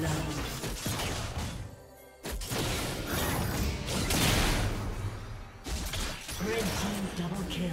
love. Red team double kill.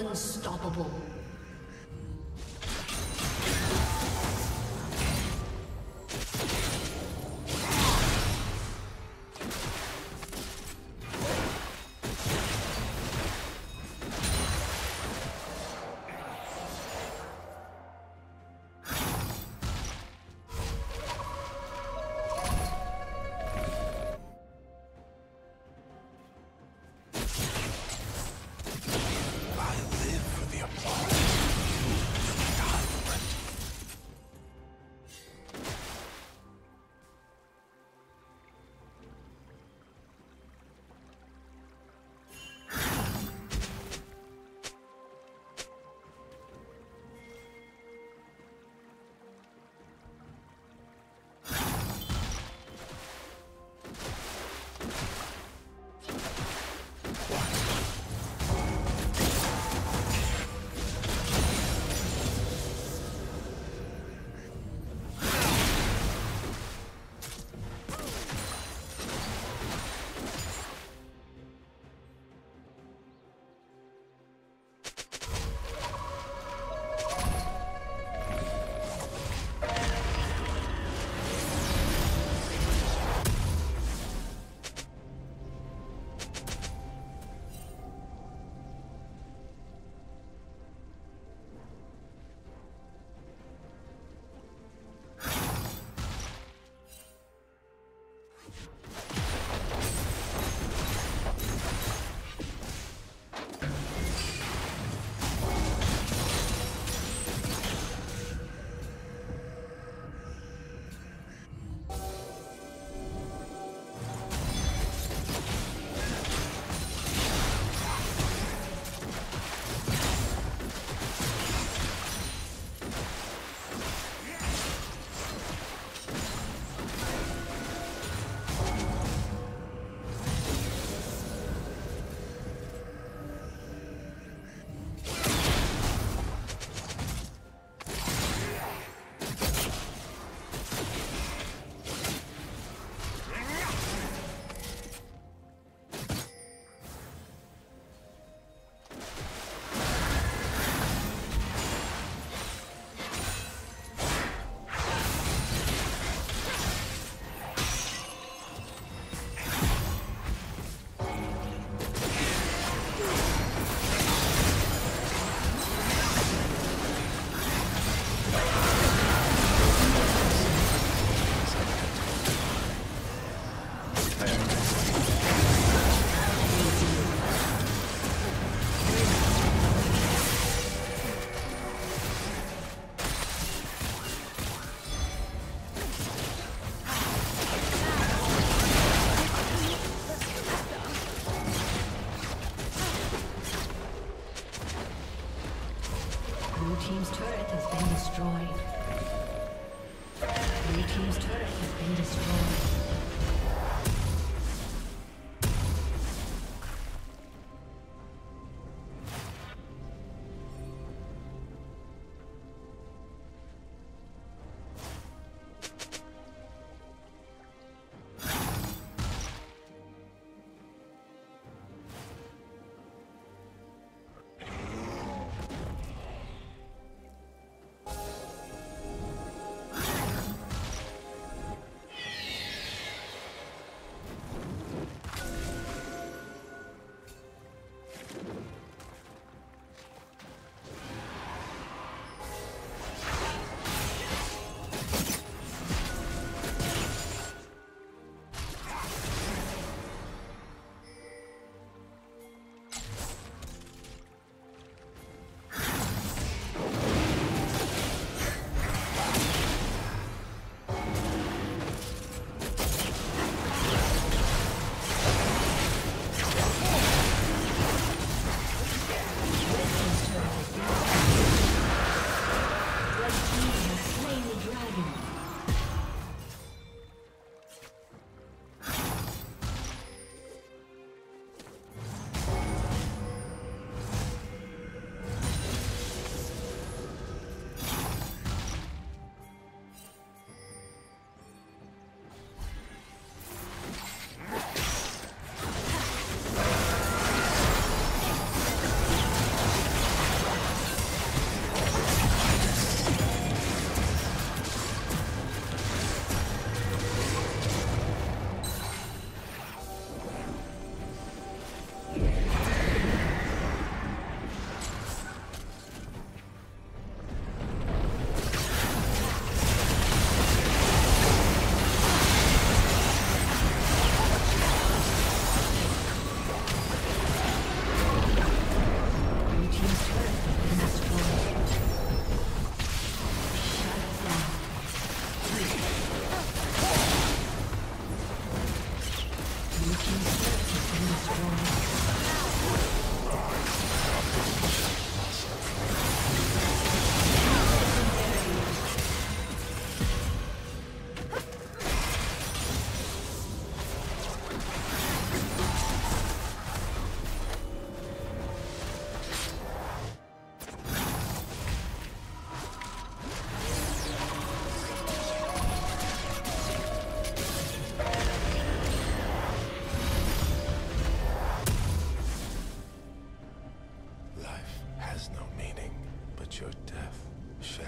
Unstoppable. shall.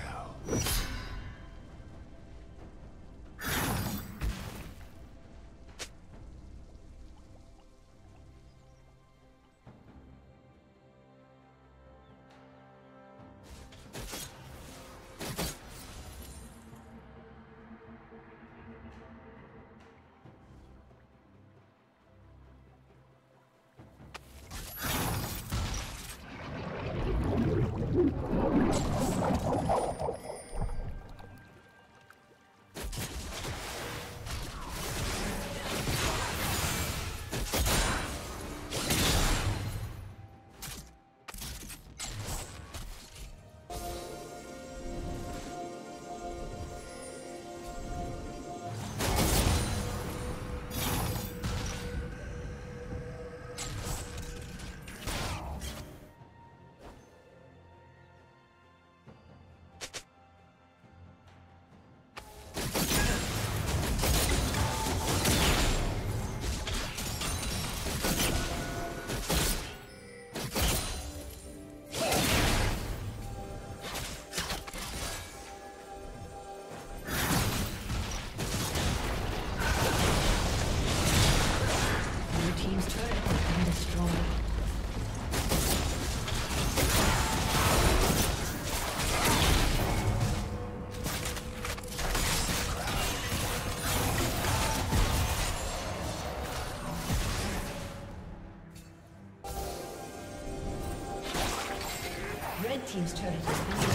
Team's turret.